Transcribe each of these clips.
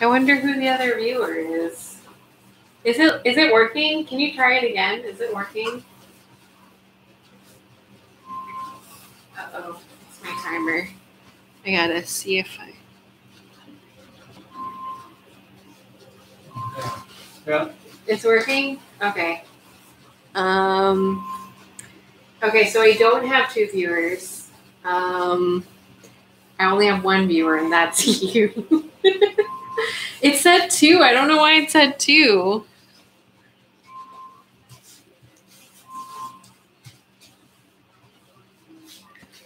I wonder who the other viewer is. Is it working? Can you try it again? Is it working? Uh-oh, it's my timer. I gotta see if I... Yeah. It's working? Okay. Okay, so I don't have two viewers. I only have one viewer, and that's you. It said two. I don't know why it said two.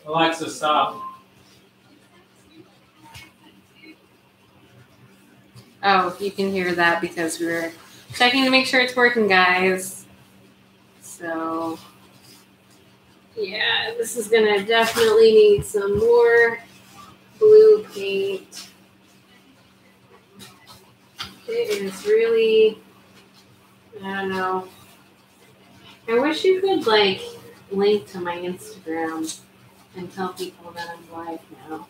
Alexa, stop. Oh, you can hear that because we were checking to make sure it's working, guys. So, yeah, this is going to definitely need some more blue paint. It is really, I don't know. I wish you could, like, link to my Instagram and tell people that I'm live now.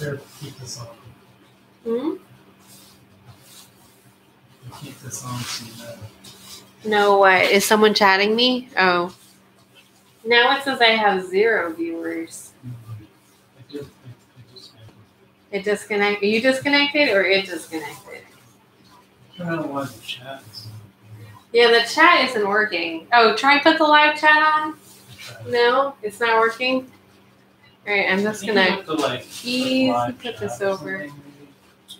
There, keep this on. Hmm? Keep this on so you know. No, what? Is someone chatting me? Oh. Now it says I have 0 viewers. It disconnected. You disconnected or it disconnected? I don't want the chat. Yeah, the chat isn't working. Oh, try and put the live chat on. No, it's not working. All right, I'm just going to easily put this over.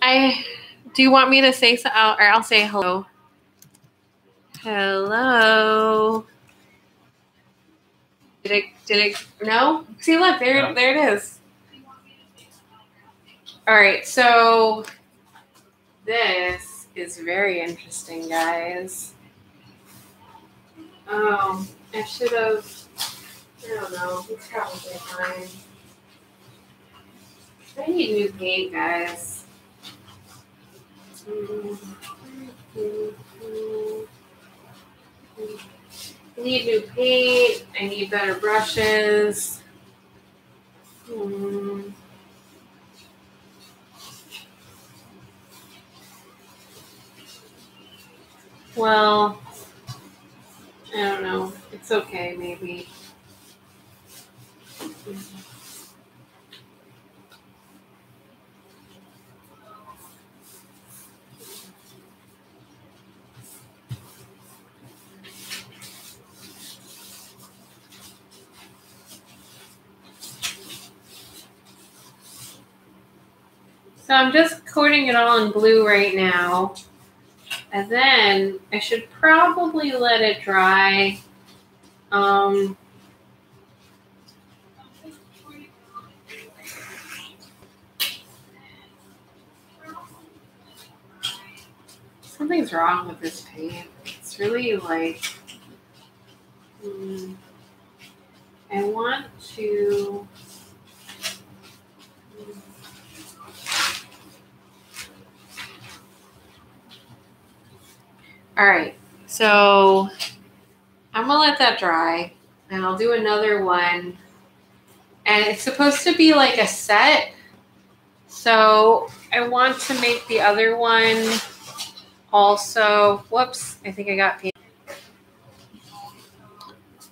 Do you want me to say so? Or I'll say hello. Hello. Did it no? See, look, there it is. All right, so this is very interesting, guys. Oh, I should have, I don't know, it's probably fine. I need new paint, guys. I need new paint. I need better brushes. Well, I don't know. It's okay, maybe. So I'm just coating it all in blue right now. And then I should probably let it dry. Something's wrong with this paint. It's really like, I want to... All right, so I'm gonna let that dry and I'll do another one. And it's supposed to be like a set. So I want to make the other one also, whoops, I think I got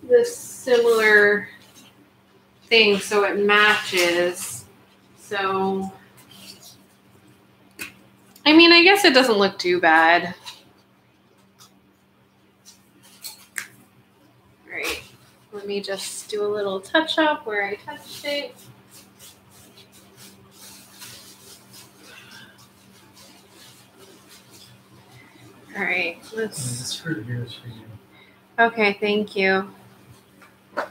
the similar thing so it matches. So, I mean, I guess it doesn't look too bad. Let me just do a little touch up where I touched it. All right, let's. Okay, thank you. All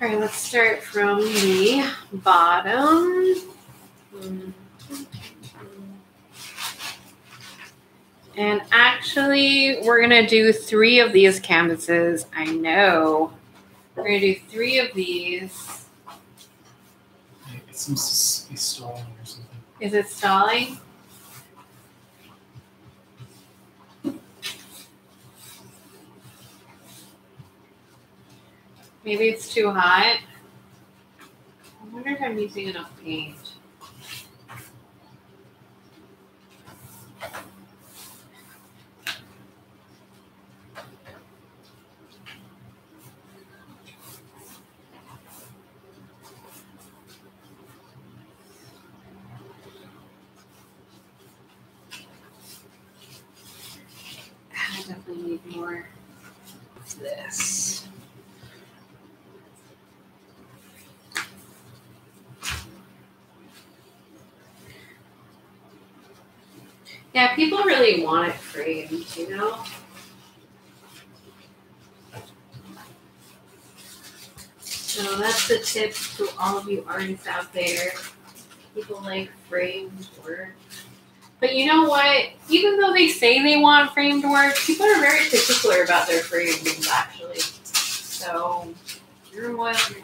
right, let's start from the bottom. And actually, we're gonna do 3 of these canvases. I know. We're going to do 3 of these. It seems to be stalling or something. Is it stalling? Maybe it's too hot. I wonder if I'm using enough paint. Yeah, people really want it framed, you know? So that's the tip to all of you artists out there. People like framed work. But you know what? Even though they say they want framed work, people are very particular about their framings, actually. So your mileage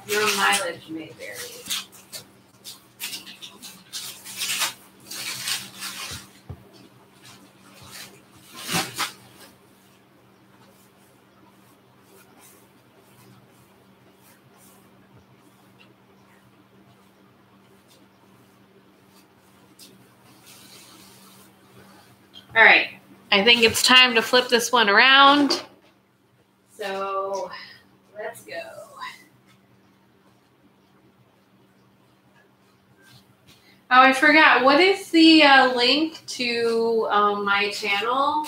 may vary. All right, I think it's time to flip this one around. So let's go. Oh, I forgot. What is the link to my channel,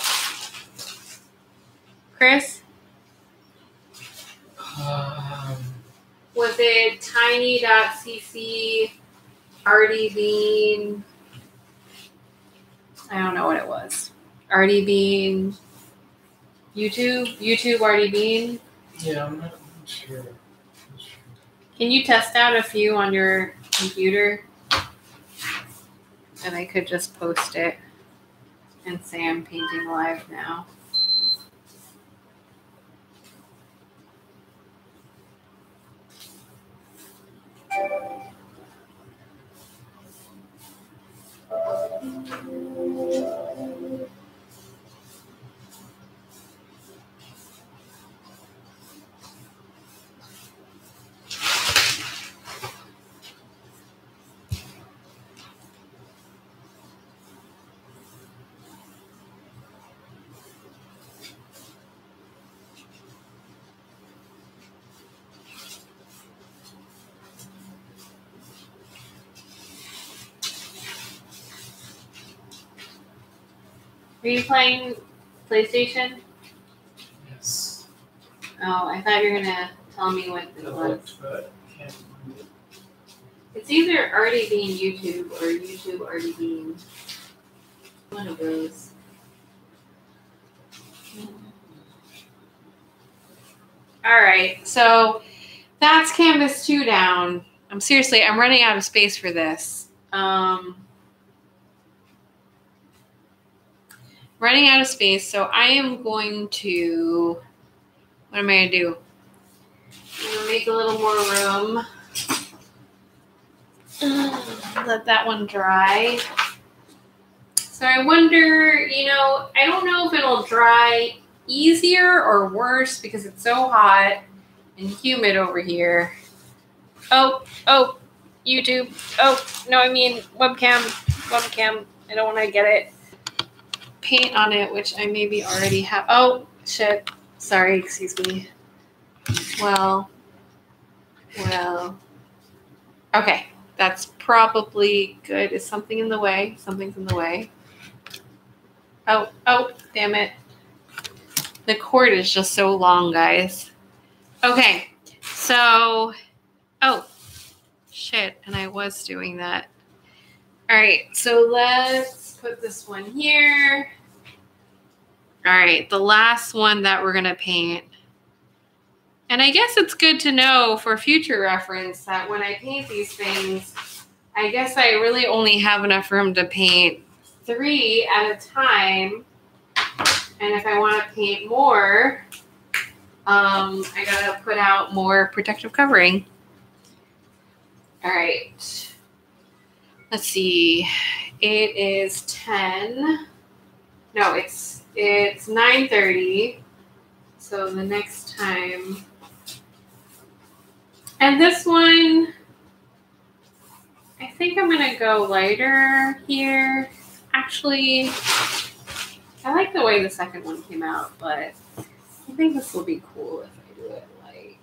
Chris? Was it tiny.cc, Arty Bean? I don't know what it was. Arty Bean, YouTube Arty Bean. Yeah, I'm not sure. Can you test out a few on your computer? And I could just post it and say I'm painting live now. Are you playing PlayStation? Yes. Oh, I thought you were gonna tell me what it was. It's either Arty Bean YouTube or YouTube Arty Bean. One of those. All right, so that's canvas 2 down. I'm running out of space for this. Running out of space, so I am going to, what am I going to do? I'm going to make a little more room. Let that one dry. So I wonder, you know, I don't know if it'll dry easier or worse because it's so hot and humid over here. Oh, YouTube. Oh, no, I mean webcam. I don't want to get it. Paint on it, which I maybe already have. Oh, shit. Sorry, excuse me. Well. Okay, that's probably good. Is something in the way? Something's in the way. Oh, damn it. The cord is just so long, guys. Okay, so, oh, shit, and I was doing that. All right, so let's put this one here. All right, the last one that we're gonna paint. And I guess it's good to know for future reference that when I paint these things, I guess I really only have enough room to paint 3 at a time. And if I wanna paint more, I gotta put out more protective covering. All right. Let's see, it is 10. No, it's 9:30. So the next time And this one, I think I'm going to go lighter here. Actually, I like the way the second one came out, but I think this will be cool if I do it light.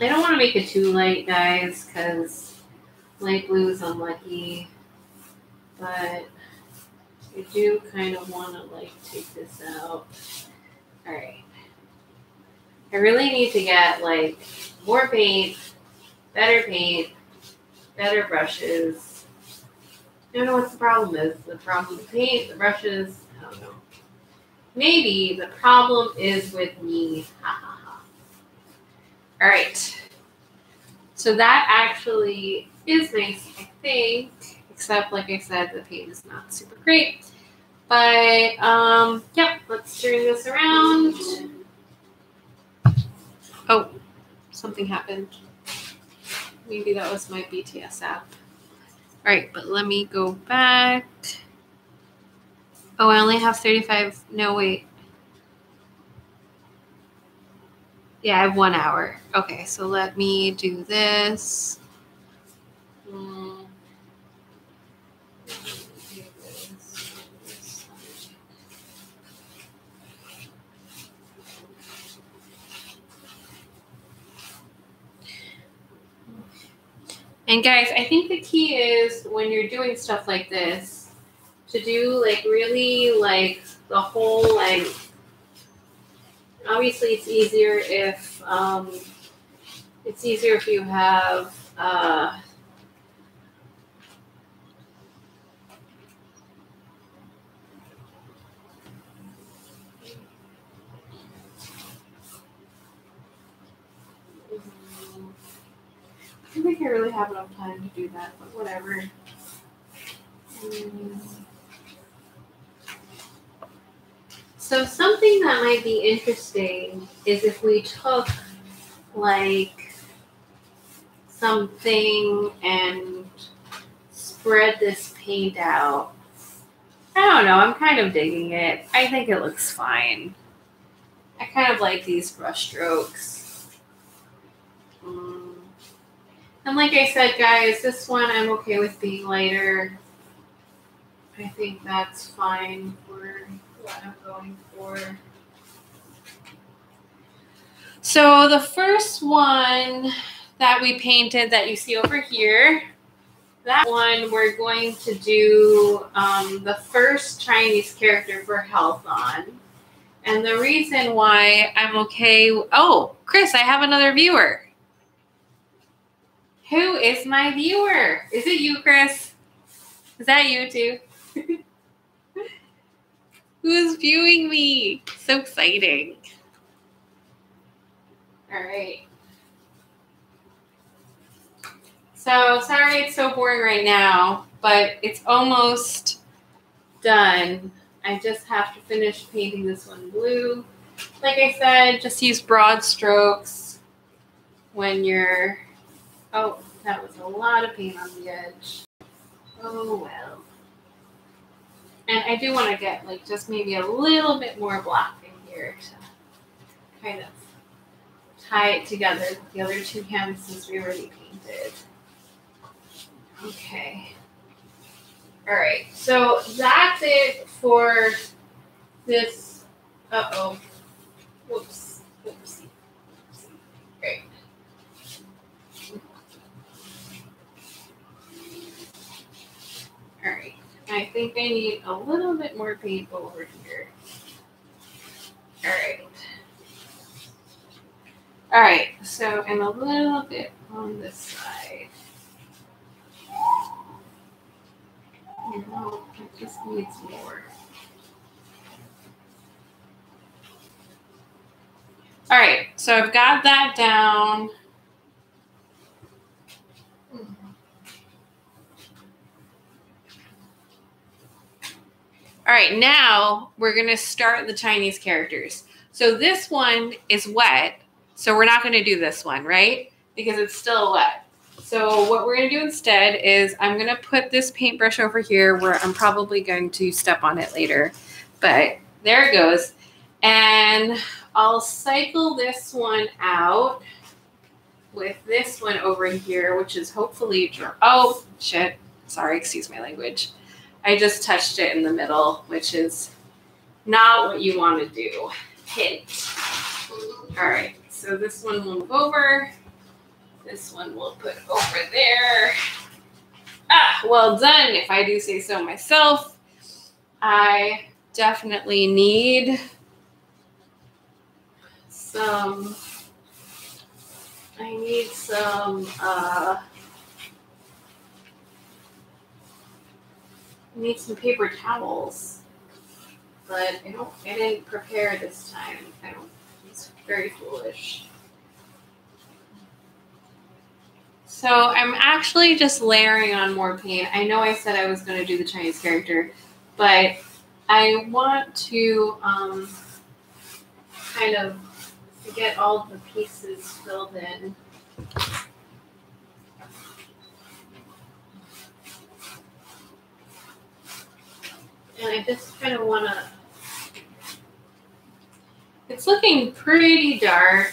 I don't want to make it too light, guys, because light blue is unlucky, but I do kind of want to, like, take this out. All right. I really need to get, like, more paint, better brushes. I don't know what the problem is. The problem with paint, the brushes, I don't know. Maybe the problem is with me. Ha ha ha. All right. So that actually is nice, I think. Except, like I said, the paint is not super great. But, yep, let's turn this around. Oh, something happened. Maybe that was my BTS app. All right, but let me go back. Oh, I only have 35. No, wait. Yeah, I have 1 hour. Okay, so let me do this. And guys, I think the key is when you're doing stuff like this to do like really like the whole like, obviously it's easier if you have I think I really have enough time to do that, but whatever. So something that might be interesting is if we took like something and spread this paint out. I don't know. I'm kind of digging it. I think it looks fine. I kind of like these brush strokes. And like I said, guys, this one I'm okay with being lighter. I think that's fine for what I'm going for. So the first one that we painted that you see over here, that one we're going to do the first Chinese character for health on. And the reason why I'm okay, oh, Chris, I have another viewer. Who is my viewer? Is it you, Chris? Is that you too? Who's viewing me? So exciting. All right. So sorry it's so boring right now, but it's almost done. I just have to finish painting this one blue. Like I said, just use broad strokes when you're... Oh, that was a lot of paint on the edge. Oh, well. And I do want to get, like, just maybe a little bit more black in here to kind of tie it together with the other two canvases we already painted. Okay. All right. So that's it for this. Uh-oh. Whoops. Whoopsie. Great. All right, I think I need a little bit more paint over here. All right. All right, so, and a little bit on this side. You know, it just needs more. All right, so I've got that down. All right, now we're going to start the Chinese characters. So this one is wet, so we're not going to do this one, right? Because it's still wet. So what we're going to do instead is I'm going to put this paintbrush over here where I'm probably going to step on it later. But there it goes. And I'll cycle this one out with this one over here, which is hopefully dry. Oh, shit. Sorry, excuse my language. I just touched it in the middle, which is not what you want to do. Hint. All right. So this one will move over. This one we'll put over there. Ah, well done, if I do say so myself. I definitely need some, I need some paper towels, but I didn't prepare this time. It's very foolish. So I'm actually just layering on more paint. I know I said I was going to do the Chinese character, but I want to kind of get all the pieces filled in. And I just kind of want to, it's looking pretty dark.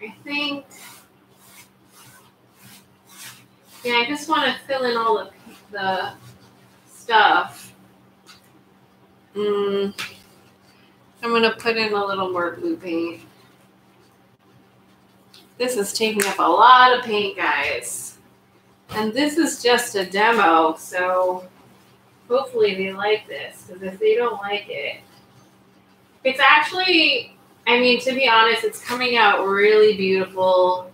I think, yeah, I just want to fill in all the stuff. I'm going to put in a little more blue paint. This is taking up a lot of paint, guys. And this is just a demo, so hopefully they like this. Because if they don't like it, it's actually, I mean, to be honest, it's coming out really beautiful.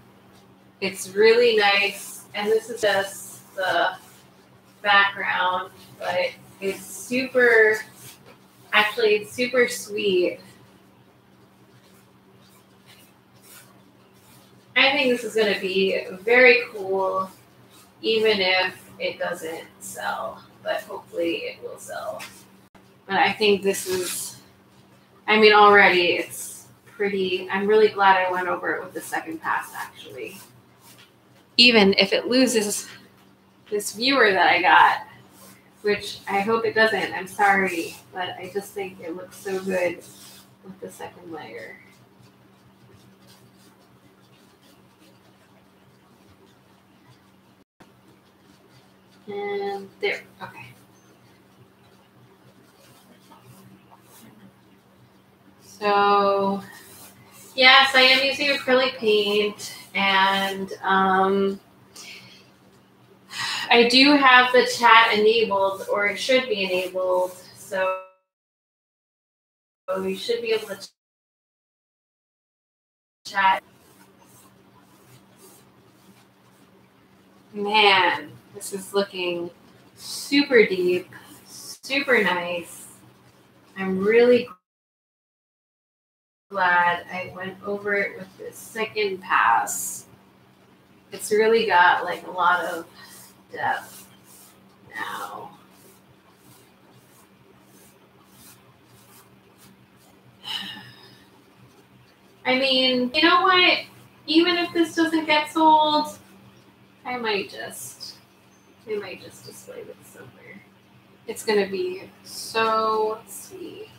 It's really nice. And this is just the background, but it's super, actually it's super sweet. I think this is going to be very cool, even if it doesn't sell, but hopefully it will sell. But I think this is, I mean, already it's pretty, I'm really glad I went over it with the second pass, actually. Even if it loses this viewer that I got, which I hope it doesn't, I'm sorry, but I just think it looks so good with the second layer. And there, okay. So, yes, I am using acrylic paint. And I do have the chat enabled, or it should be enabled, so you should be able to chat. Man, this is looking super deep, super nice. I'm really glad I went over it with this second pass. It's really got like a lot of depth now. I mean, you know what? Even if this doesn't get sold, I might just display this somewhere. It's gonna be so sweet.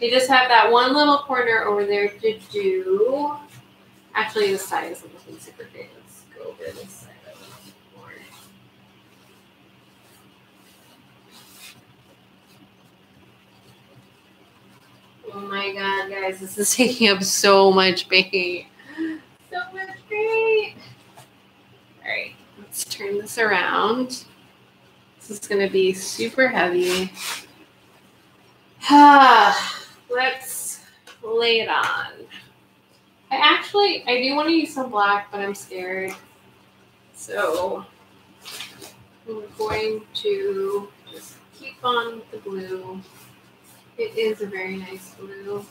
You just have that one little corner over there to do. Actually, this side is looking super good. Let's go over this side a little bit more. Oh my god, guys, this is taking up so much paint. So much paint. All right, let's turn this around. This is going to be super heavy. Let's lay it on. I do want to use some black, but I'm scared. So I'm going to just keep on with the blue. It is a very nice blue.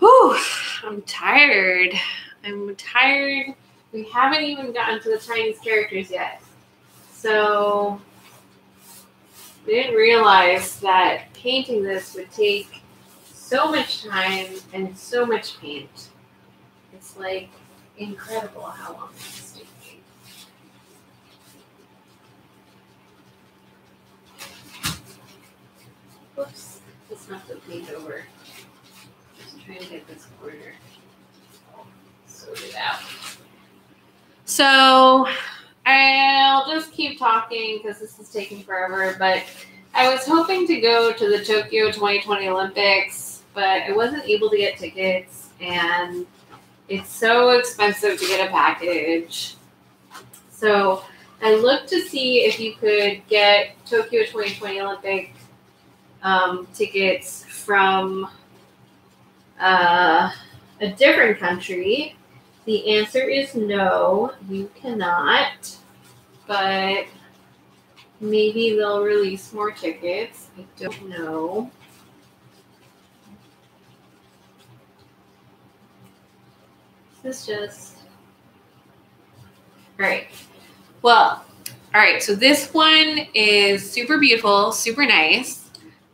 Whew, I'm tired. I'm tired. We haven't even gotten to the Chinese characters yet. So I didn't realize that painting this would take so much time and so much paint. It's like incredible how long this is taking. Whoops, let's not put paint over. Just trying to get this corner sorted out. So I'll just keep talking because this is taking forever, but I was hoping to go to the Tokyo 2020 Olympics, but I wasn't able to get tickets, and it's so expensive to get a package. So I looked to see if you could get Tokyo 2020 Olympic tickets from a different country. The answer is no, you cannot, but maybe they'll release more tickets. I don't know. This just... All right. Well, all right. So this one is super beautiful, super nice.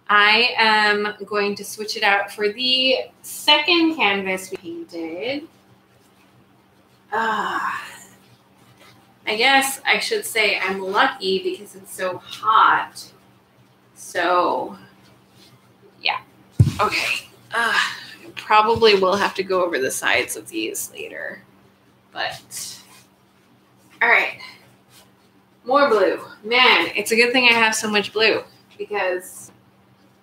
I am going to switch it out for the second canvas we painted. I guess I should say I'm lucky because it's so hot. So, yeah. Okay. I probably will have to go over the sides of these later. But, all right. More blue. Man, it's a good thing I have so much blue because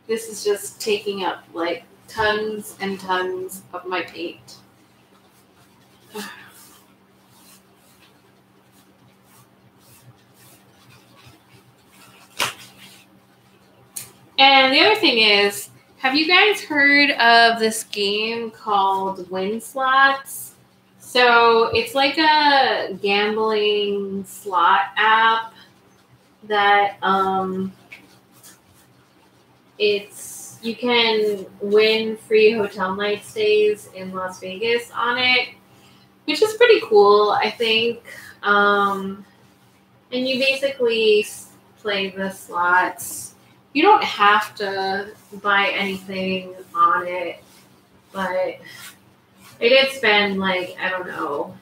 this is just taking up like tons and tons of my paint. And the other thing is, have you guys heard of this game called Win Slots? So it's like a gambling slot app that you can win free hotel night stays in Las Vegas on it, which is pretty cool, I think. And you basically play the slots. You don't have to buy anything on it, but I did spend like, I don't know,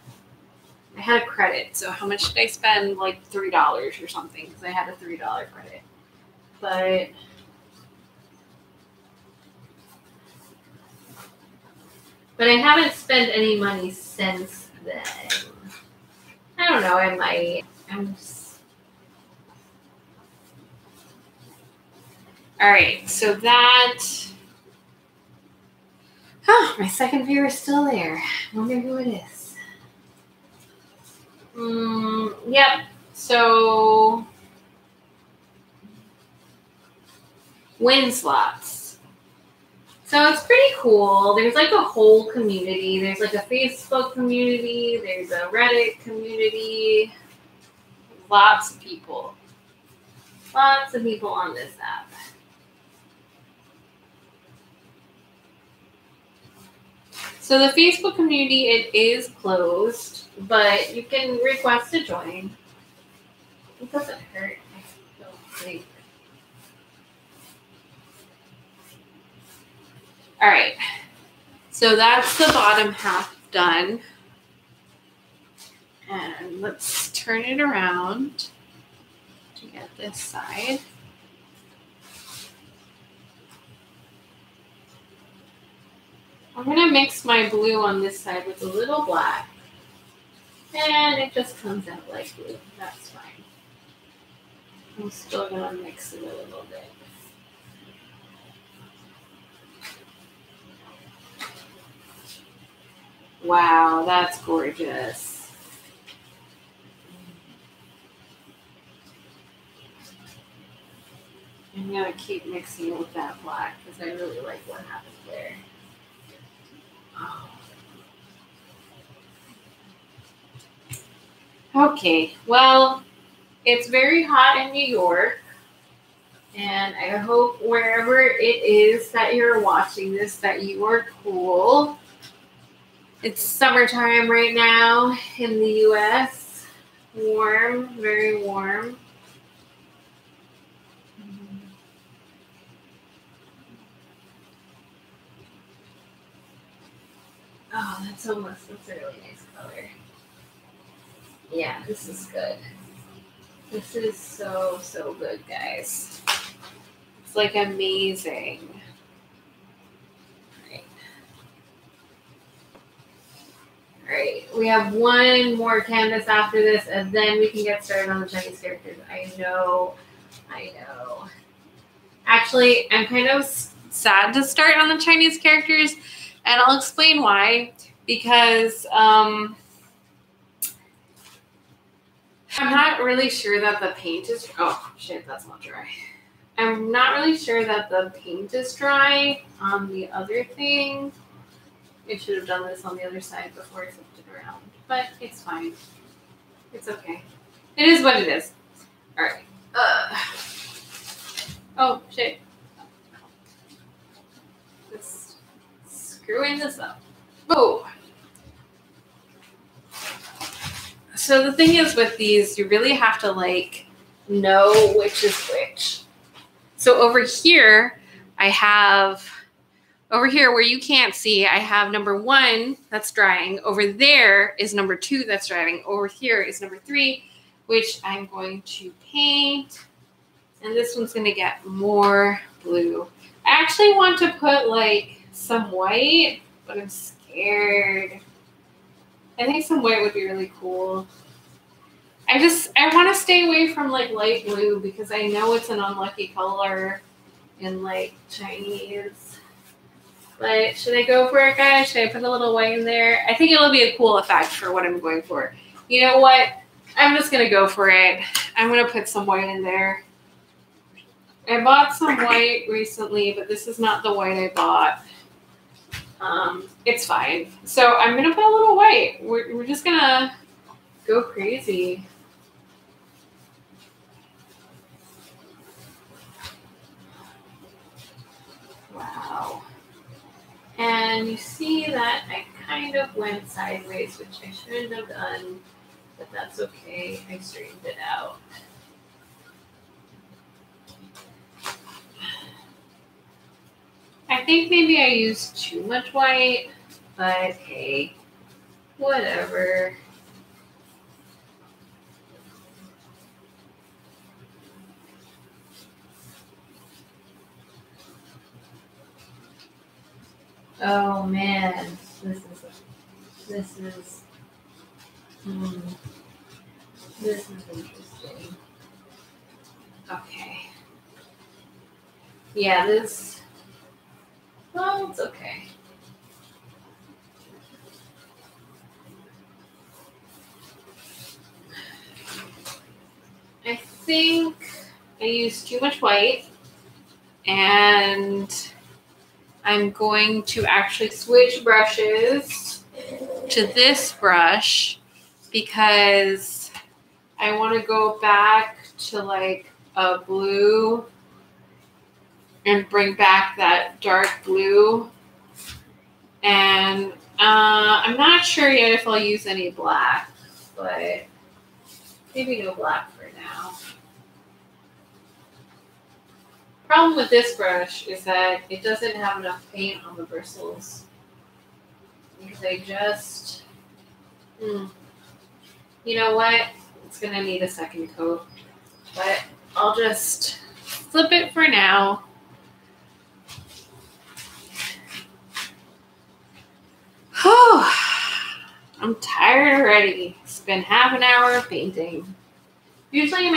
I had a credit. So how much did I spend? Like $3 or something because I had a $3 credit. But I haven't spent any money since then. I don't know, I might. I'm just... All right, so that, oh, my second viewer is still there. I wonder who it is. Yep, so win slots. So it's pretty cool. There's like a whole community. There's like a Facebook community. There's a Reddit community. Lots of people. Lots of people on this app. So the Facebook community, it is closed, but you can request to join. It doesn't hurt, I don't think. All right. So that's the bottom half done. And let's turn it around to get this side. I'm going to mix my blue on this side with a little black, and it just comes out like blue. That's fine. I'm still going to mix it a little bit. Wow, that's gorgeous. I'm going to keep mixing it with that black because I really like what happened there. Okay, well, it's very hot in New York, And I hope wherever it is that you're watching this, that you are cool. It's summertime right now in the U.S. Warm, very warm. Oh, that's a really nice color. Yeah, this is good. This is so, so good, guys. It's like amazing. Right. All right, we have one more canvas after this, and then we can get started on the Chinese characters. I know. Actually, I'm kind of sad to start on the Chinese characters, and I'll explain why, because I'm not really sure that the paint is, oh shit, that's not dry. I'm not really sure that the paint is dry on the other thing. I should have done this on the other side before I flipped it around, but it's fine. It's okay. It is what it is. All right. Oh shit. It's screwing this up. Oh. So the thing is with these, you really have to like know which is which. So over here, I have, over here where you can't see, I have number one that's drying. Over there is number two that's drying. Over here is number three, which I'm going to paint. And this one's gonna get more blue. I actually want to put like some white, but I'm scared. I think some white would be really cool. I want to stay away from like light blue because I know it's an unlucky color in like Chinese. But should I go for it, guys? Should I put a little white in there? I think it'll be a cool effect for what I'm going for. You know what? I'm just going to go for it. I'm going to put some white in there. I bought some white recently, but this is not the white I bought. It's fine. So I'm going to put a little white. We're just going to go crazy. Wow. And you see that I kind of went sideways, which I shouldn't have done, but that's okay. I straightened it out. I think maybe I used too much white, but hey, whatever. Oh man, this is interesting. Okay. Yeah, this. Well, it's okay. I think I used too much white, and I'm going to actually switch brushes to this brush because I want to go back to like a blue and bring back that dark blue. And I'm not sure yet if I'll use any black, but maybe no black for now. Problem with this brush is that it doesn't have enough paint on the bristles. Because I just, you know what? It's gonna need a second coat, but I'll just flip it for now. Whew. I'm tired already. It's been half an hour of painting. Usually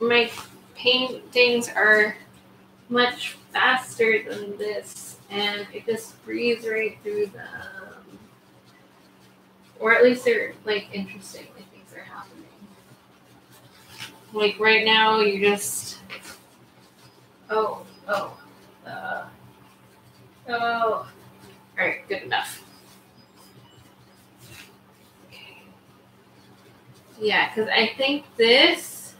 my paintings are much faster than this, and it just breathes right through them. Or at least they're like interesting, like things are happening. Like right now you just oh. All right, good enough. Okay. Yeah, because I think this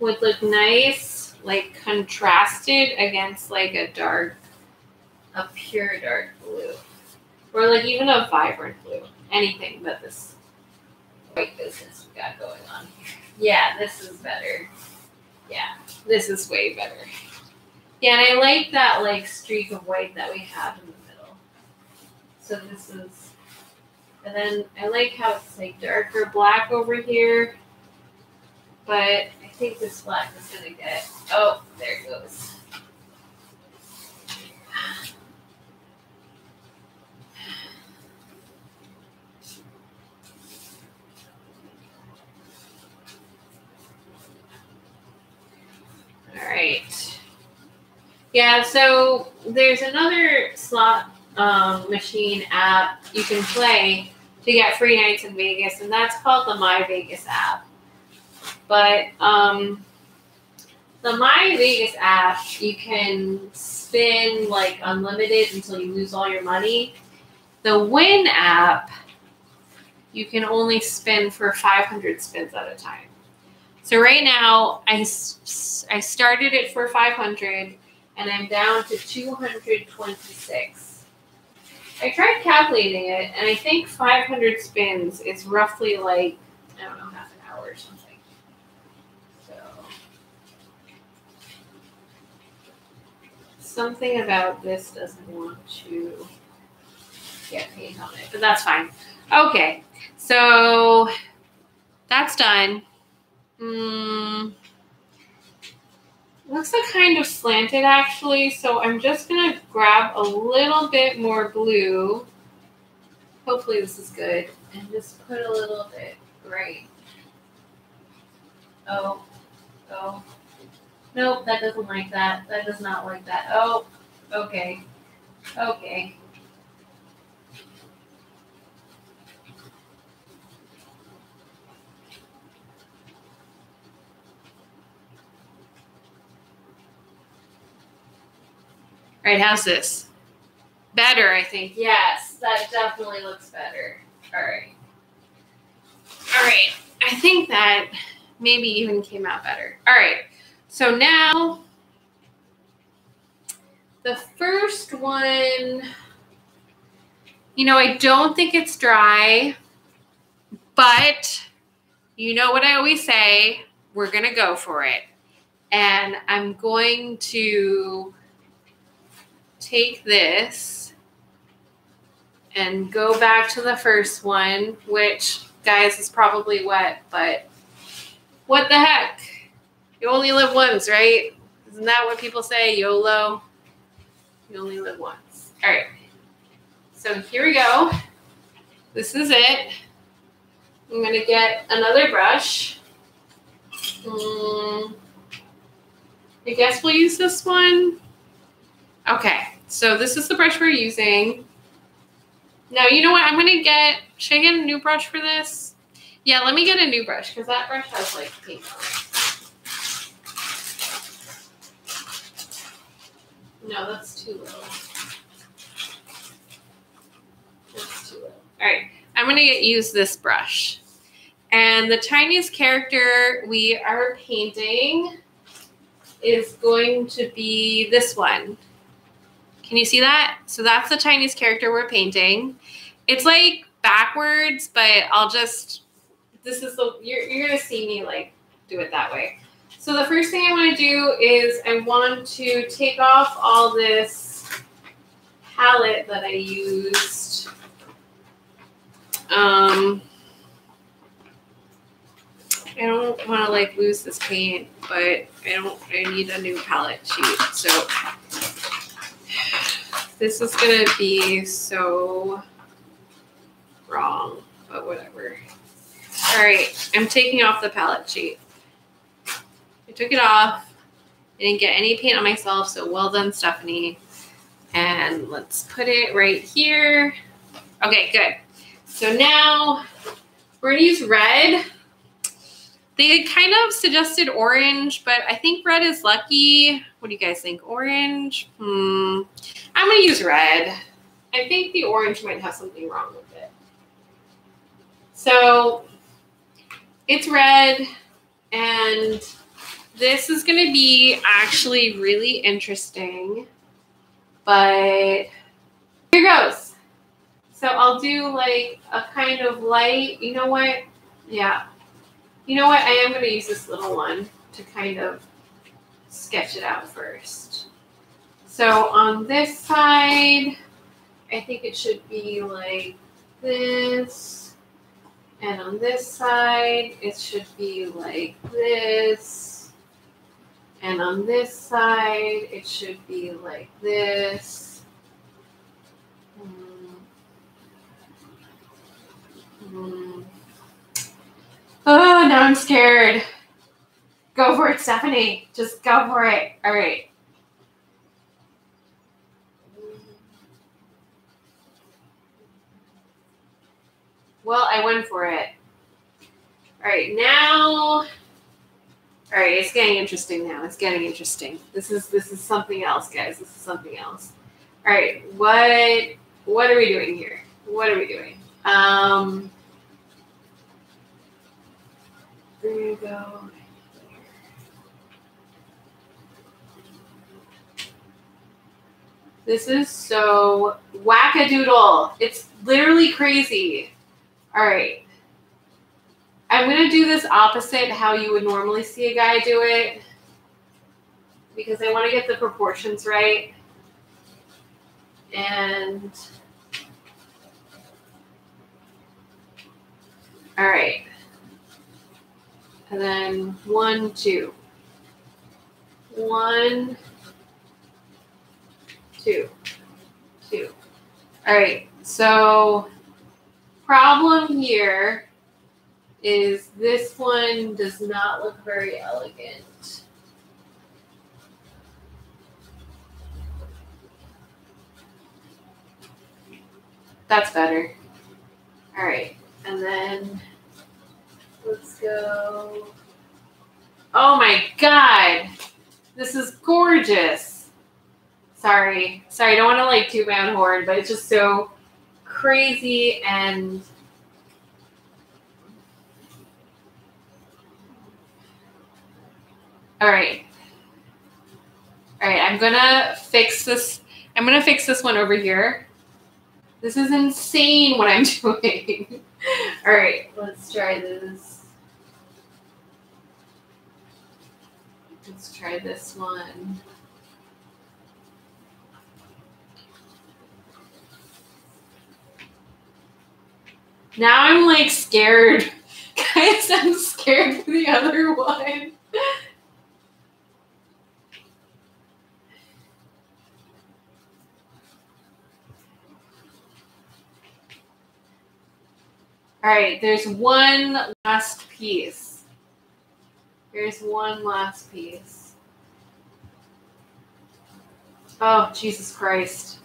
would look nice, like contrasted against like a dark, a pure dark blue, or like even a vibrant blue. Anything but this white business we got going on here. Yeah, this is better. Yeah, this is way better. Yeah, and I like that like streak of white that we have in the middle. So this is, and then I like how it's like darker black over here. But I think this black is gonna get, oh, there it goes. All right. Yeah, so there's another slot machine app you can play to get free nights in Vegas, and that's called the My Vegas app. But the My Vegas app, you can spin like unlimited until you lose all your money. The Win app, you can only spin for 500 spins at a time. So right now, I started it for 500, and I'm down to 226. I tried calculating it, and I think 500 spins is roughly like, I don't know, half an hour or something. So something about this doesn't want to get paid on it, but that's fine. Okay, so that's done. Looks like kind of slanted actually, so I'm just going to grab a little bit more blue. Hopefully this is good. And just put a little bit right. Oh, oh. Nope, that doesn't like that. That does not like that. Oh, okay. Okay. All right, how's this? Better, I think. Yes, that definitely looks better. All right. All right, I think that maybe even came out better. All right, so now the first one, you know, I don't think it's dry, but you know what I always say, we're going to go for it. And I'm going to take this and go back to the first one, which, guys, is probably wet, but what the heck? You only live once, right? Isn't that what people say? YOLO. You only live once. All right. So here we go. This is it. I'm going to get another brush. I guess we'll use this one. Okay, so this is the brush we're using. Now, you know what? I'm going to get, should I get a new brush for this? Yeah, let me get a new brush because that brush has like paint on it. No, that's too little. That's too little. All right, I'm going to use this brush. And the tiniest character we are painting is going to be this one. Can you see that? So that's the Chinese character we're painting. It's like backwards, but I'll just, this is the, you're gonna see me like do it that way. So the first thing I wanna do is I want to take off all this palette that I used. I don't wanna like lose this paint, but I need a new palette sheet, so. This is going to be so wrong, but whatever. All right, I'm taking off the palette sheet. I took it off. I didn't get any paint on myself, so well done, Stephanie. And let's put it right here. Okay, good. So now we're going to use red. They kind of suggested orange, but I think red is lucky. What do you guys think? Orange? I'm going to use red. I think the orange might have something wrong with it. So it's red, and This is going to be actually really interesting, but here goes. So I'll do like a kind of light, you know what? Yeah. You know what? I am going to use this little one to kind of sketch it out first. So on this side, I think it should be like this. And on this side, it should be like this. And on this side, it should be like this. Oh, now I'm scared. Go for it, Stephanie. Just go for it. All right. Well, I went for it. All right, now. All right, it's getting interesting now. It's getting interesting. This is something else, guys. This is something else. All right, what are we doing here? What are we doing? There you go. This is so whack-a-doodle. It's literally crazy. All right. I'm going to do this opposite how you would normally see a guy do it because I want to get the proportions right. And all right. And then 1, 2. 1, 2, 2. All right. So problem here is this one does not look very elegant. That's better. All right. And then let's go. Oh my God. This is gorgeous. Sorry, I don't want to like toot my own horn, but it's just so crazy and all right, I'm gonna fix this. I'm gonna fix this one over here. This is insane what I'm doing. All right, let's try this. Let's try this one. Now I'm like scared. Guys, I'm scared for the other one. All right, there's one last piece. There's one last piece. Oh, Jesus Christ.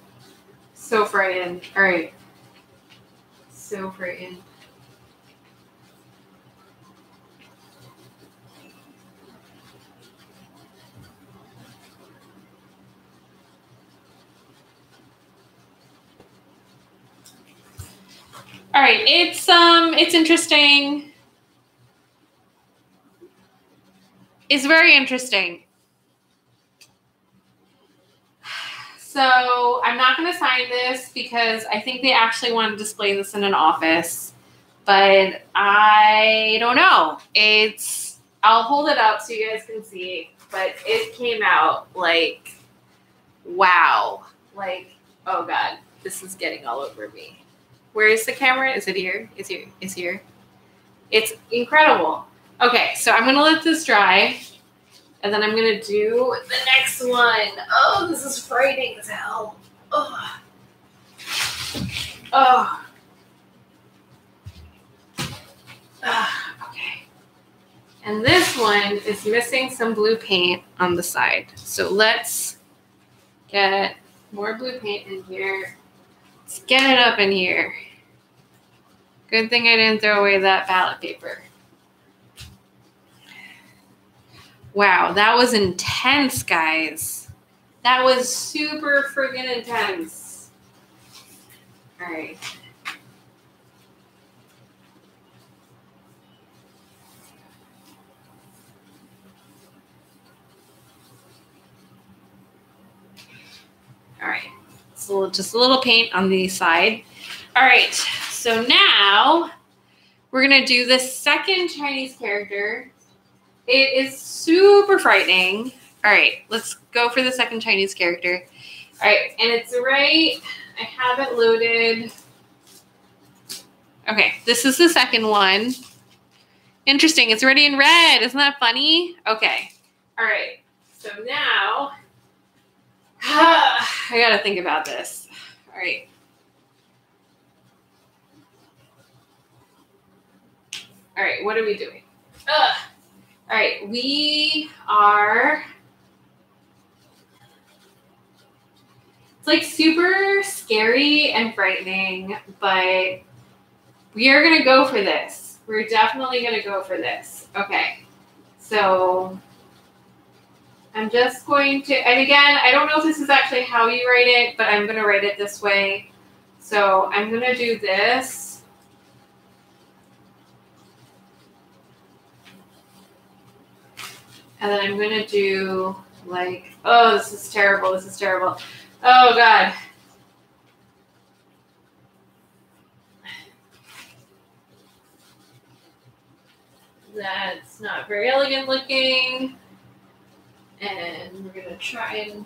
So frightened. All right. So frightened. All right, it's interesting. It's very interesting. So I'm not going to sign this because I think they actually want to display this in an office, but I don't know. I'll hold it up so you guys can see, but it came out like, wow. Like, oh God, this is getting all over me. Where is the camera? Is it here? It's here. It's here. It's incredible. Okay. So I'm going to let this dry. And then I'm going to do the next one. Oh, this is frightening as hell. Oh. Oh. Okay. And this one is missing some blue paint on the side. So let's get more blue paint in here. Let's get it up in here. Good thing I didn't throw away that palette paper. Wow, that was intense, guys. That was super friggin' intense. All right. All right, so just a little paint on the side. All right, so now we're gonna do the second Chinese character. It is super frightening. All right, let's go for the second Chinese character. All right, and it's right, I have it loaded. Okay, this is the second one. Interesting, it's already in red. Isn't that funny? Okay, all right, so now, I gotta think about this. All right. All right, what are we doing? All right, we are, it's like super scary and frightening, but we are gonna go for this. We're definitely gonna go for this. Okay, so I'm just going to, and again, I don't know if this is actually how you write it, but I'm gonna write it this way. So I'm gonna do this. And then I'm gonna do like, oh, this is terrible, this is terrible. Oh God. That's not very elegant looking. And we're going to try and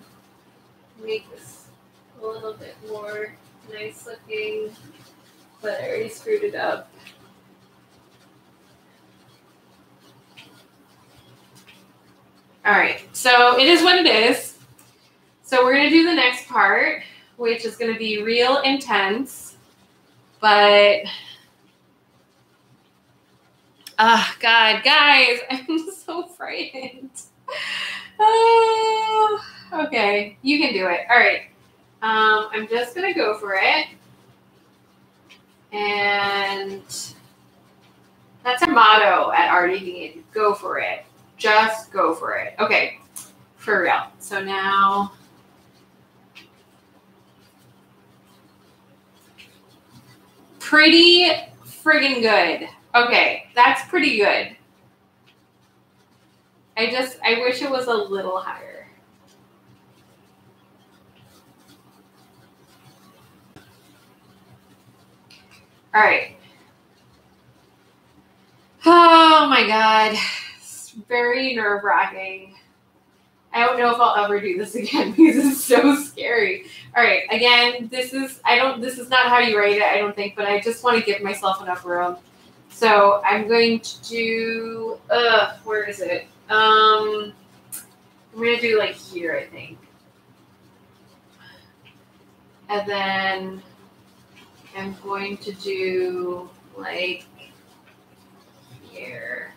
make this a little bit more nice looking, but I already screwed it up. All right, so it is what it is. So we're going to do the next part, which is going to be real intense, but oh God, guys, I'm so frightened. Oh, okay, you can do it. All right, I'm just gonna go for it, and that's our motto at Arty Bean. Go for it, just go for it. Okay, for real. So now, pretty friggin' good. Okay, that's pretty good. I wish it was a little higher. All right. Oh my God. It's very nerve-wracking. I don't know if I'll ever do this again because it's so scary. All right. Again, this is not how you write it, I don't think, but I just want to give myself enough room. So I'm going to do, where is it? I'm going to do like here, I think. And then I'm going to do like here.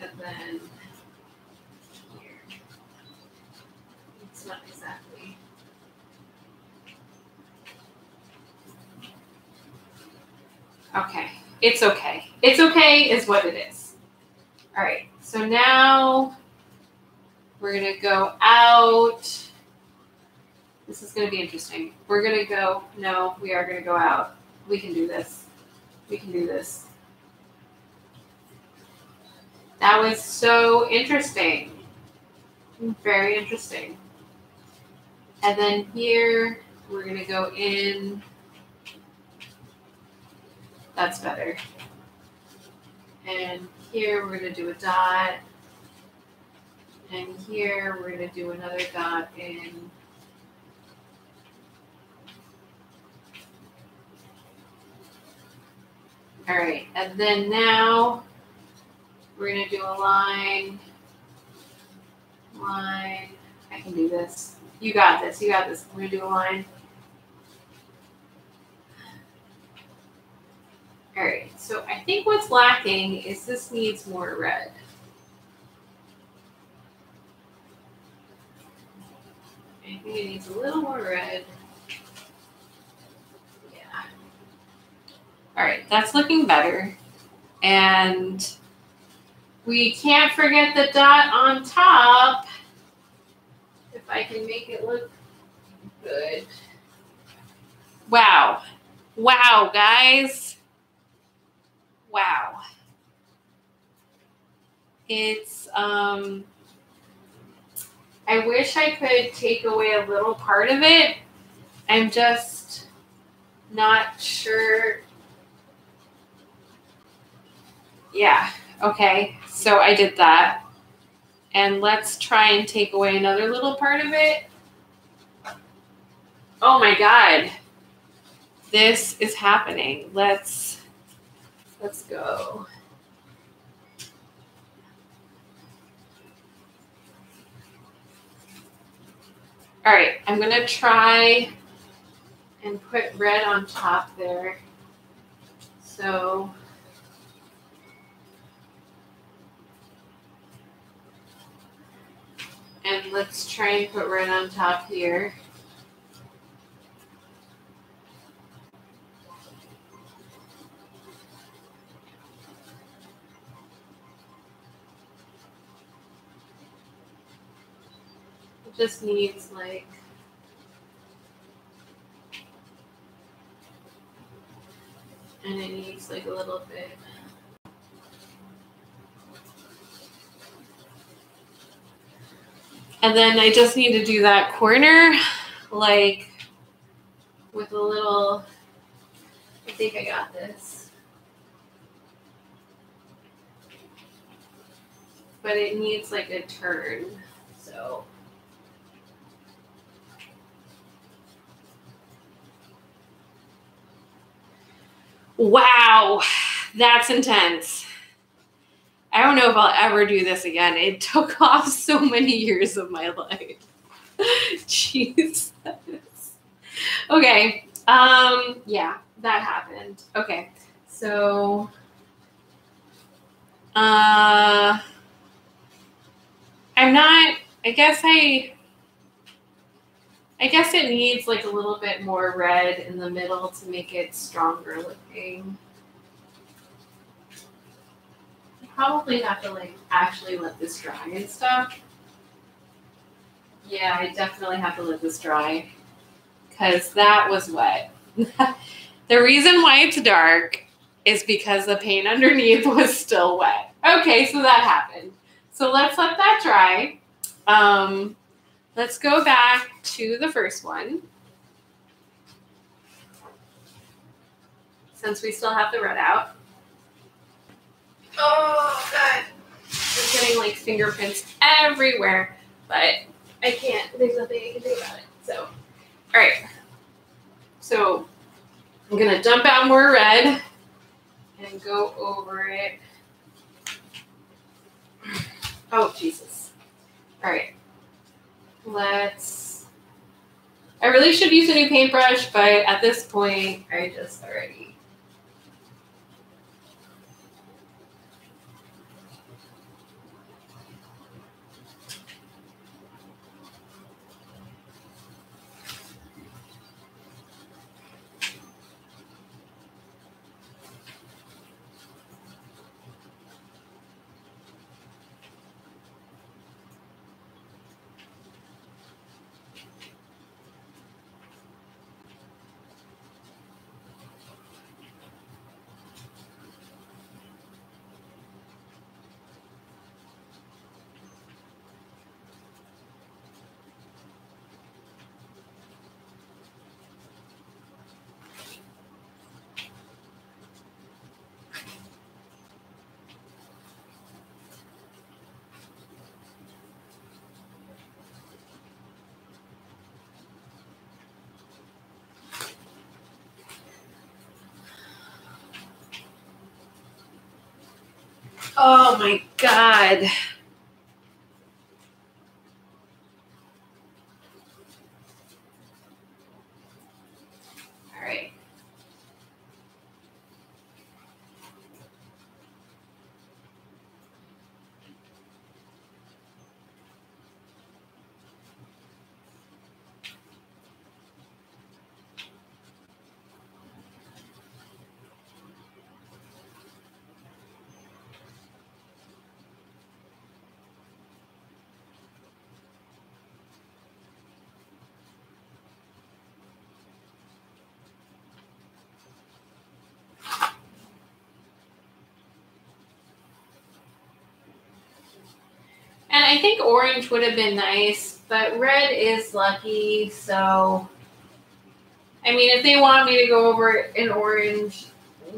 And then here. It's not exactly. Okay. It's okay. It's okay is what it is. All right. So now we're going to go out. This is going to be interesting. We're going to go. No, we are going to go out. We can do this. We can do this. That was so interesting. Very interesting. And then here we're going to go in. That's better. And here we're going to do a dot, and here we're going to do another dot in. All right, and then now we're going to do a line, line. I can do this. You got this. You got this. I'm going to do a line. All right, so I think what's lacking is this needs more red. I think it needs a little more red. Yeah. All right, that's looking better. And we can't forget the dot on top. If I can make it look good. Wow. Wow, guys. Wow. It's I wish I could take away a little part of it. I'm just not sure. Yeah, okay, so I did that. And let's try and take away another little part of it. Oh my God, this is happening. Let's go. All right, I'm gonna try and put red on top there. So. And let's try and put red on top here. It just needs like and it needs like a little bit. And then I just need to do that corner, like with a little, I think I got this. But it needs like a turn, so. Wow, that's intense. I don't know if I'll ever do this again. It took off so many years of my life. Jesus. Okay. Yeah, that happened. Okay. So, I'm not, I guess it needs like a little bit more red in the middle to make it stronger looking. Probably have to like actually let this dry and stuff. Yeah, I definitely have to let this dry because that was wet. The reason why it's dark is because the paint underneath was still wet. Okay, so that happened. So let's let that dry. Let's go back to the first one since we still have the red out. Oh, God. I'm getting, like, fingerprints everywhere, but I can't. There's nothing I can do about it, so. All right. So I'm going to dump out more red and go over it. Oh, Jesus. All right. Let's. I really should use a new paintbrush, but at this point, I just already. Oh my God. All right. I think orange would have been nice, But red is lucky, so I mean, if they want me to go over an orange,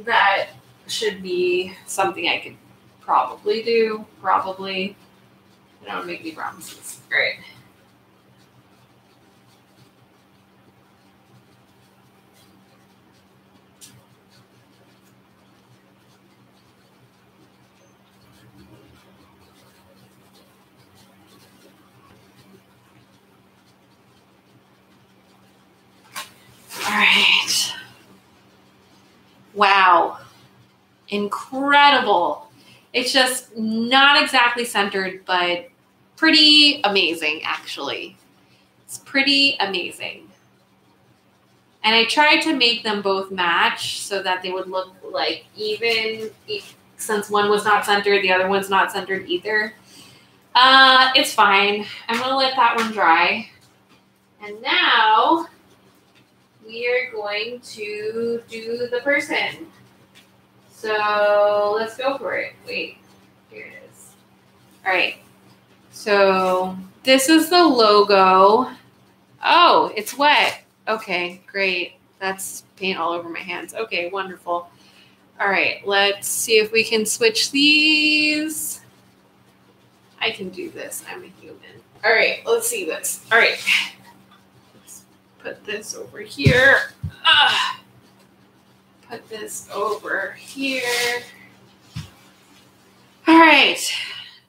that should be something I could probably do. Probably. I don't make any promises. All right. Alright. Wow. Incredible. It's just not exactly centered, but pretty amazing, actually. It's pretty amazing. And I tried to make them both match so that they would look like even, since one was not centered, the other one's not centered either. It's fine. I'm going to let that one dry. And now we are going to do the person. So let's go for it. Wait, here it is. All right. So this is the logo. Oh, it's wet. Okay, great. That's paint all over my hands. Okay, wonderful. All right, let's see if we can switch these. I can do this. I'm a human. All right, let's see this. All right. Put this over here. Ugh. Put this over here. All right.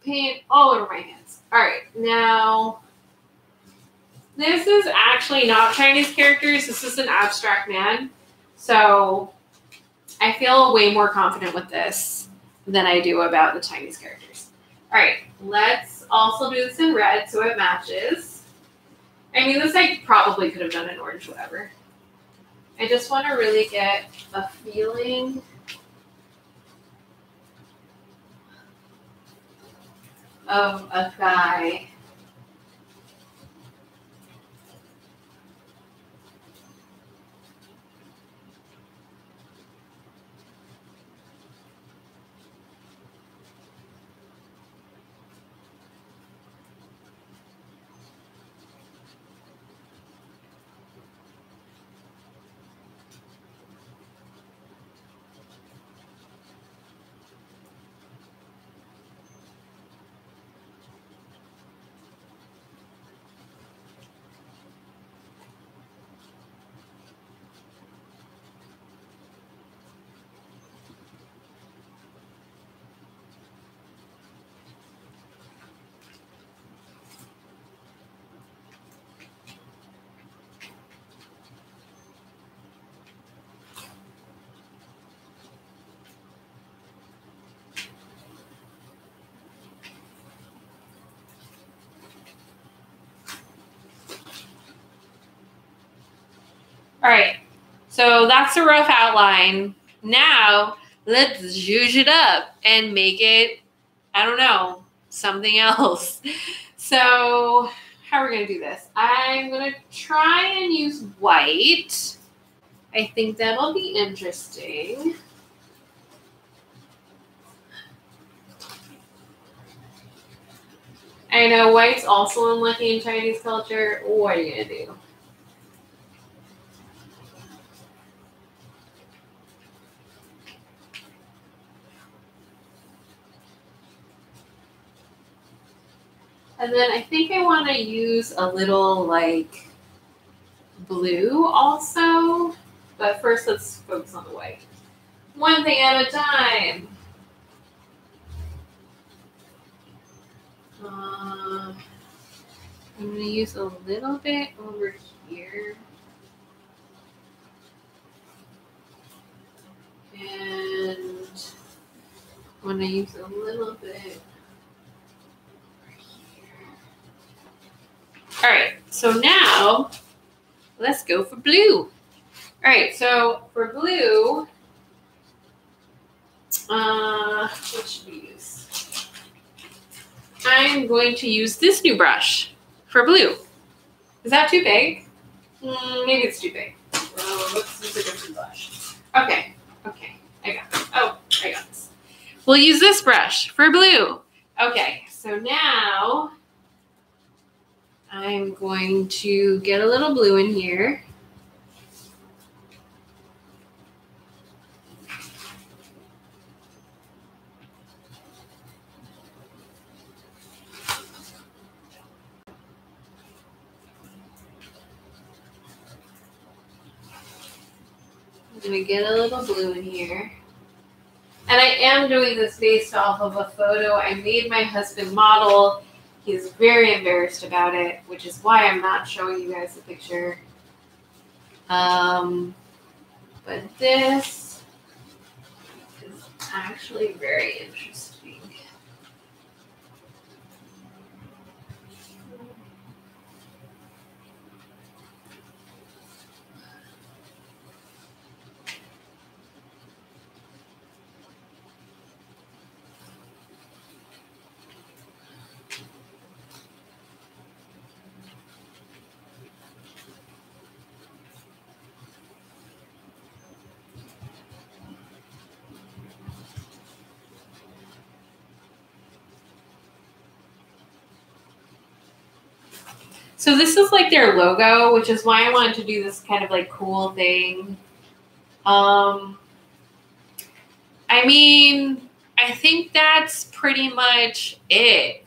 Paint all over my hands. All right. Now, this is actually not Chinese characters. This is an abstract man. So I feel way more confident with this than I do about the Chinese characters. All right. Let's also do this in red so it matches. I mean, this I probably could have done in orange, whatever. I just want to really get a feeling. Of a guy. All right, so that's a rough outline. Now let's zhuzh it up and make it, I don't know, something else. So how are we gonna do this? I'm gonna try and use white. I think that'll be interesting. I know white's also unlucky in Chinese culture. What are you gonna do? And then I think I want to use a little like blue also, but first let's focus on the white. One thing at a time. I'm going to use a little bit over here. And I'm going to use a little bit. All right, so now let's go for blue. All right, so for blue, what should we use? I'm going to use this new brush for blue. Is that too big? Maybe it's too big. Oh, let's use a different brush. Okay, okay, I got it. Oh, I got this. We'll use this brush for blue. Okay, so now I'm going to get a little blue in here. I'm going to get a little blue in here. And I am doing this based off of a photo I made my husband model. He's very embarrassed about it, which is why I'm not showing you guys the picture. But this is actually very interesting. So this is like their logo, which is why I wanted to do this kind of like cool thing. I mean, I think that's pretty much it.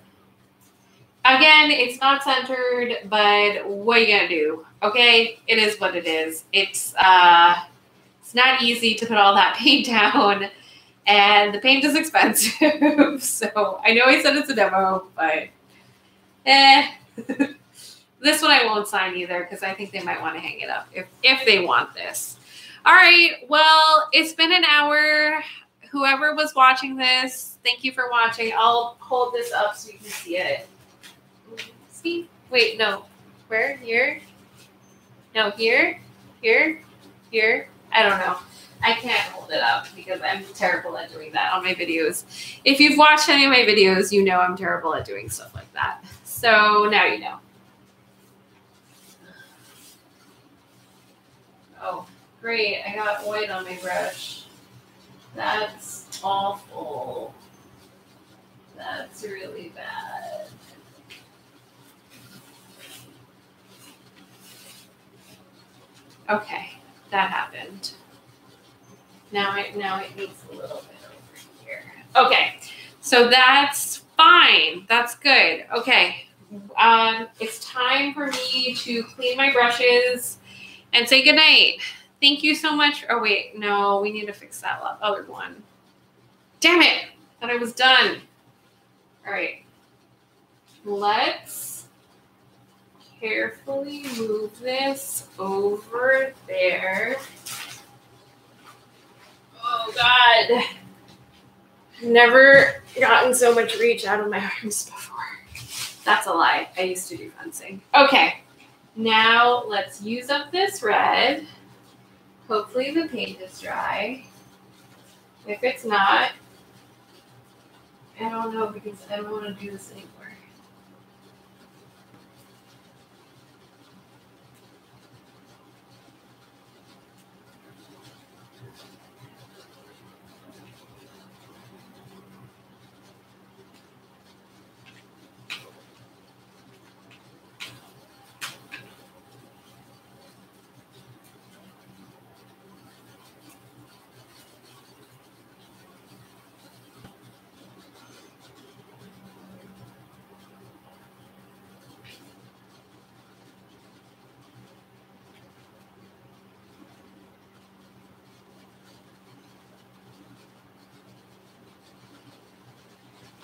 Again, it's not centered, but what are you gonna do? Okay, it is what it is. It's not easy to put all that paint down, and the paint is expensive. So I know I said it's a demo, but eh. This one I won't sign either because I think they might want to hang it up if they want this. All right. Well, it's been an hour. Whoever was watching this, thank you for watching. I'll hold this up so you can see it. See? Wait, no. Where? Here? No, here? Here? Here? I don't know. I can't hold it up because I'm terrible at doing that on my videos. If you've watched any of my videos, you know I'm terrible at doing stuff like that. So now you know. Oh, great. I got white on my brush. That's awful. That's really bad. Okay, that happened. Now it needs a little bit over here. Okay, so that's fine. That's good. Okay, it's time for me to clean my brushes and say goodnight. Thank you so much. Oh, wait. No, we need to fix that other one. Damn it. Thought I was done. All right. Let's carefully move this over there. Oh, God. I've never gotten so much reach out of my arms before. That's a lie. I used to do fencing. Okay. Now let's use up this red. Hopefully the paint is dry. If it's not, I don't know because I don't want to do this anymore.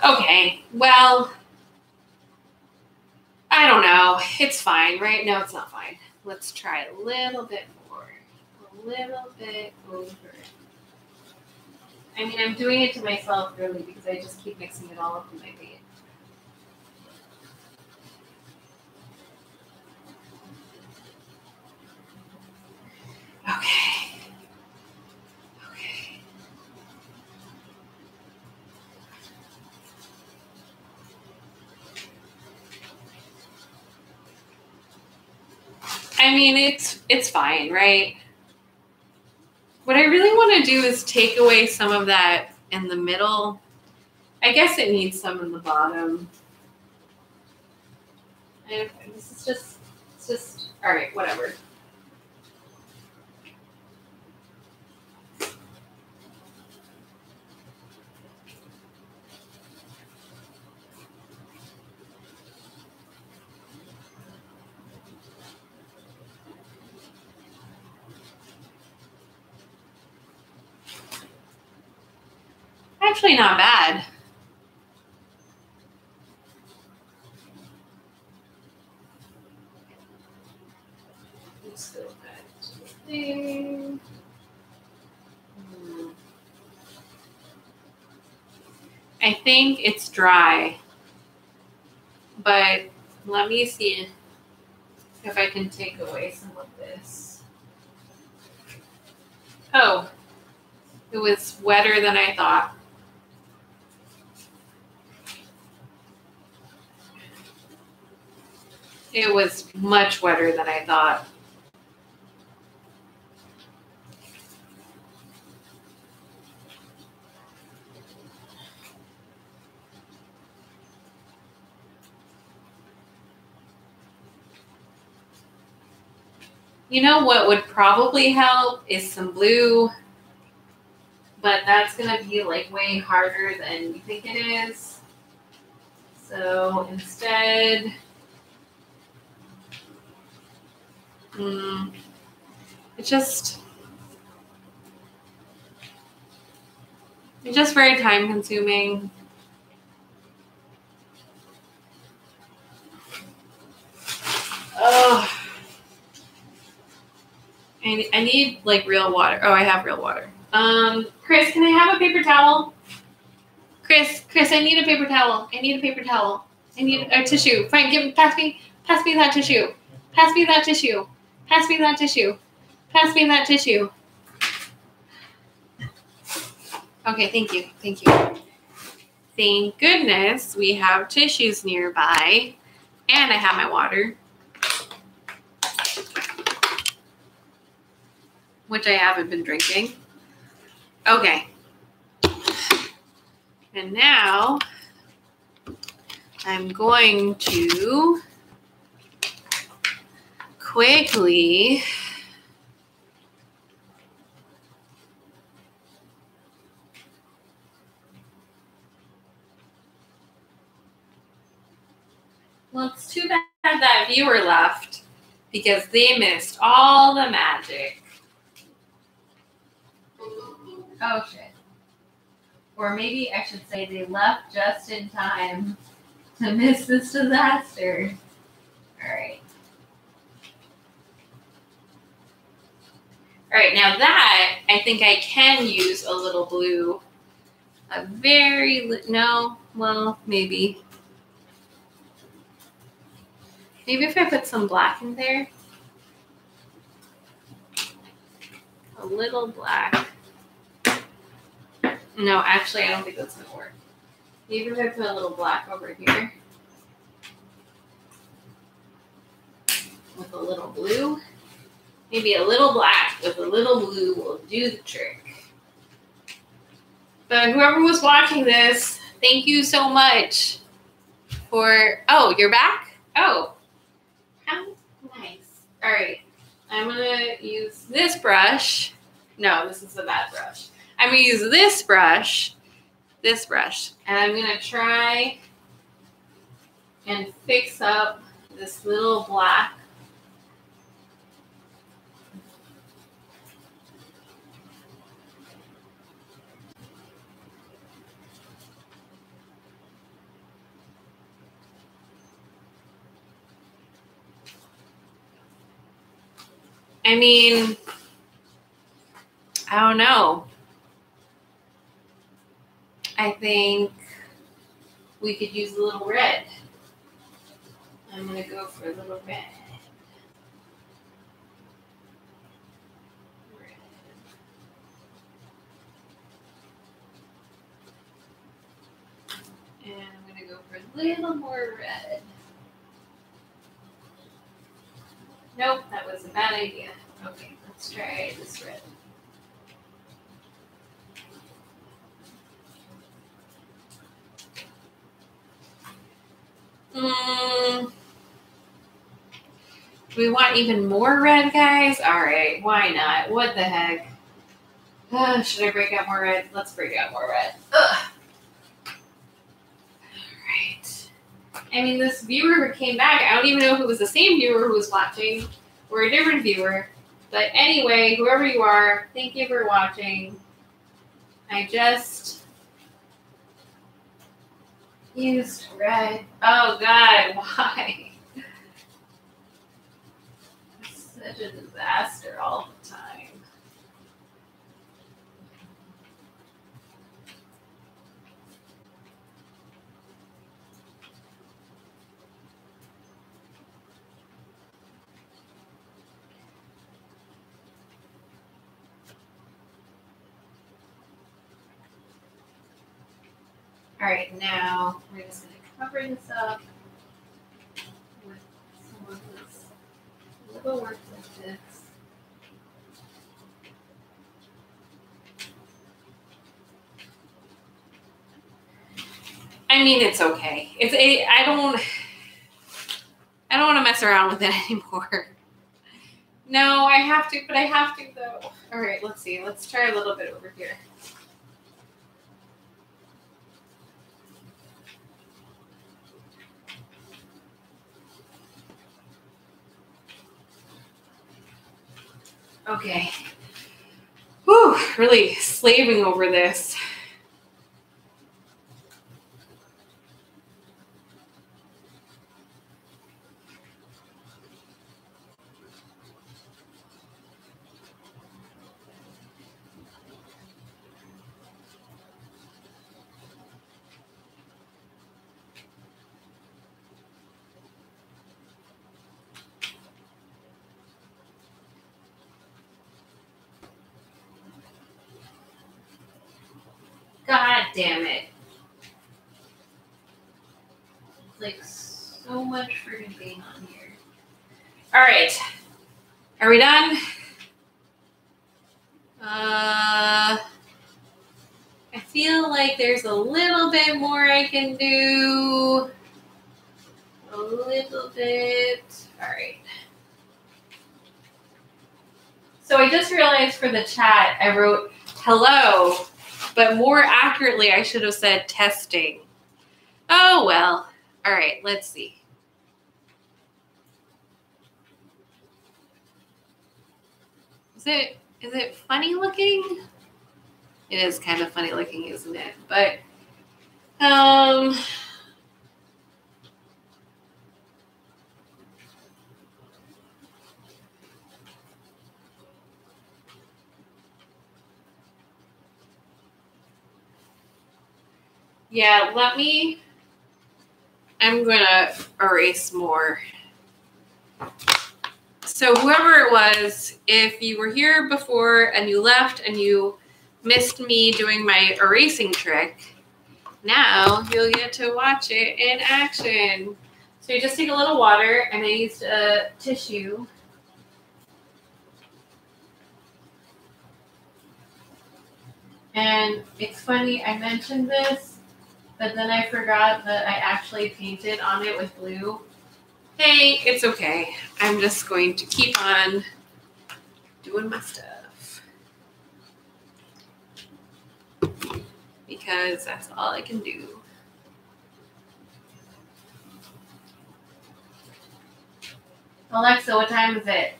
Okay, well, I don't know. It's fine, right? No, it's not fine. Let's try a little bit more. A little bit over. I mean, I'm doing it to myself, really, because I just keep mixing it all up in my paint. Okay. I mean, it's fine, right? What I really want to do is take away some of that in the middle. I guess it needs some in the bottom. And this is just, it's just, all right, whatever. Actually not bad. Let's go back to the thing. I think it's dry, but let me see if I can take away some of this. Oh, it was wetter than I thought. It was much wetter than I thought. You know what would probably help is some blue, but that's gonna be like way harder than you think it is. So instead, it's just very time consuming. Oh, I need like real water. Oh, I have real water. Chris, can I have a paper towel? Chris, I need a paper towel. I need a tissue. Fine, pass me that tissue. Pass me that tissue. Okay, thank you. Thank goodness we have tissues nearby, and I have my water, which I haven't been drinking. Okay. And now I'm going to quickly Well, it's too bad that viewer left because they missed all the magic. Oh, shit. Or maybe I should say they left just in time to miss this disaster. All right. All right, now that, I think I can use a little blue. No, well, maybe. Maybe if I put some black in there. A little black. No, actually, I don't think that's going to work. Maybe if I put a little black over here. With a little blue. Maybe a little black with a little blue will do the trick. But whoever was watching this, thank you so much for... Oh, you're back? Oh, how nice. All right, I'm going to use this brush. No, this is a bad brush. I'm going to use this brush, and I'm going to try and fix up this little black. I mean, I don't know. I think we could use a little red. I'm going to go for a little red. And I'm going to go for a little more red. Nope, that was a bad idea. Okay, let's try this red. Do we want even more red, guys? All right, why not? What the heck? Should I break out more red? Let's break out more red. Ugh. All right. I mean, this viewer who came back, I don't even know if it was the same viewer who was watching or a different viewer. But anyway, whoever you are, thank you for watching. I just used red. Oh, God, why? It's such a disaster all the time. All right, now we're just going to cover this up with some of this little work like this. I mean, it's okay. It's a, I don't want to mess around with it anymore. No, I have to, but I have to though. All right, let's see. Let's try a little bit over here. Okay. Whew, really slaving over this. God damn it. It's like so much freaking being on here. All right. Are we done? I feel like there's a little bit more I can do. A little bit. All right. So I just realized for the chat, I wrote, hello. But more accurately, I should have said testing. Oh, well. All right, let's see. Is it funny looking? It is kind of funny looking, isn't it? But, yeah, I'm gonna erase more. So whoever it was, if you were here before and you left and you missed me doing my erasing trick, now you'll get to watch it in action. So you just take a little water, and I used a tissue. And it's funny, I mentioned this, but then I forgot that I actually painted on it with blue. Hey, it's okay. I'm just going to keep on doing my stuff because that's all I can do. Alexa, what time is it?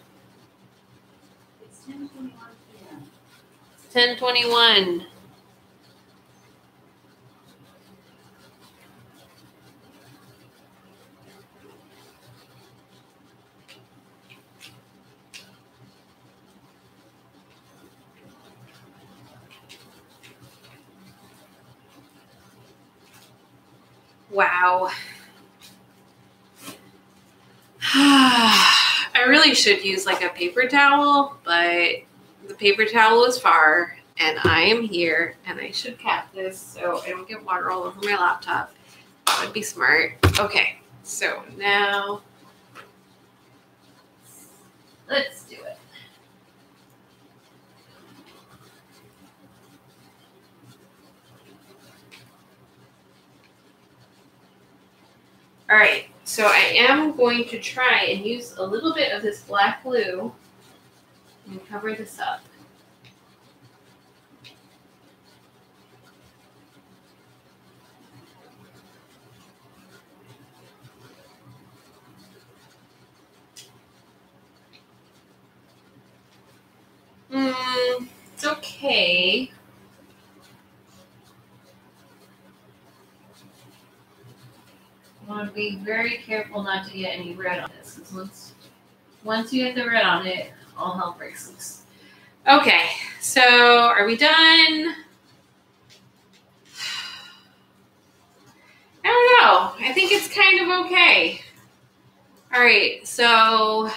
It's 10:21 p.m. It's 10:21. Wow. I really should use like a paper towel, but the paper towel is far and I am here and I should cap this so I don't get water all over my laptop. That would be smart. Okay, so now let's do it. All right, So I am going to try and use a little bit of this black glue and cover this up. It's okay. I want to be very careful not to get any red on this, because once you get the red on it, all hell breaks loose. Okay, so are we done? I don't know. I think it's kind of okay. All right, so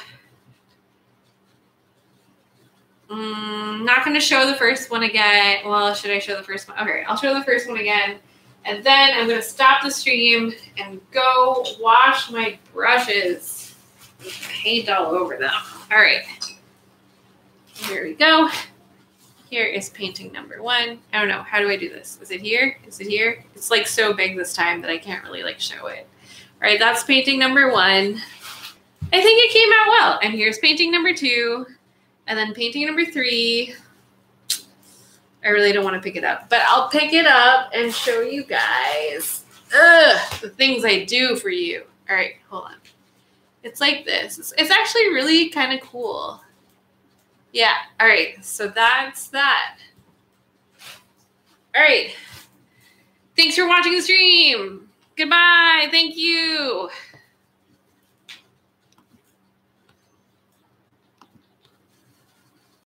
I'm not going to show the first one again. Well, should I show the first one? Okay, I'll show the first one again. And then I'm going to stop the stream and go wash my brushes with paint all over them. All right. Here we go. Here is painting number one. I don't know. How do I do this? Is it here? Is it here? It's like so big this time that I can't really like show it. All right. That's painting number one. I think it came out well. And here's painting number two. And then painting number three. I really don't want to pick it up, but I'll pick it up and show you guys the things I do for you. All right, hold on. It's like this. It's actually really kind of cool. Yeah, all right, so that's that. All right, thanks for watching the stream. Goodbye, thank you.